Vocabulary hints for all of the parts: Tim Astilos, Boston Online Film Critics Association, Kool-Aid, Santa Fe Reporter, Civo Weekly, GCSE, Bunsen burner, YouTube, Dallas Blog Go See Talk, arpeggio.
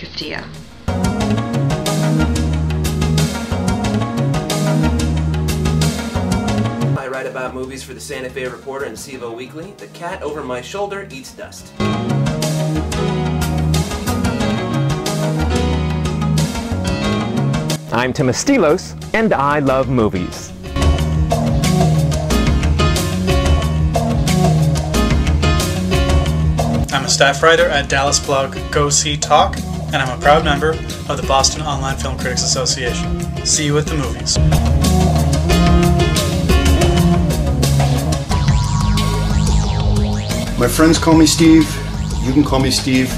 Castillo. I write about movies for the Santa Fe Reporter and Civo Weekly. The cat over my shoulder eats dust. I'm Tim Astilos, and I love movies. I'm a staff writer at Dallas Blog Go See Talk, and I'm a proud member of the Boston Online Film Critics Association. See you at the movies. My friends call me Steve. You can call me Steve.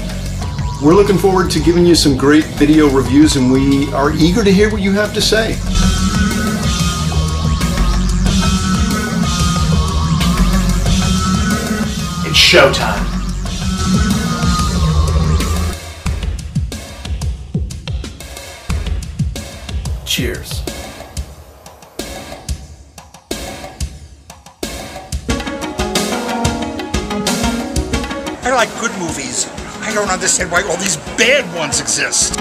We're looking forward to giving you some great video reviews, and we are eager to hear what you have to say. It's showtime. Cheers. I like good movies. I don't understand why all these bad ones exist.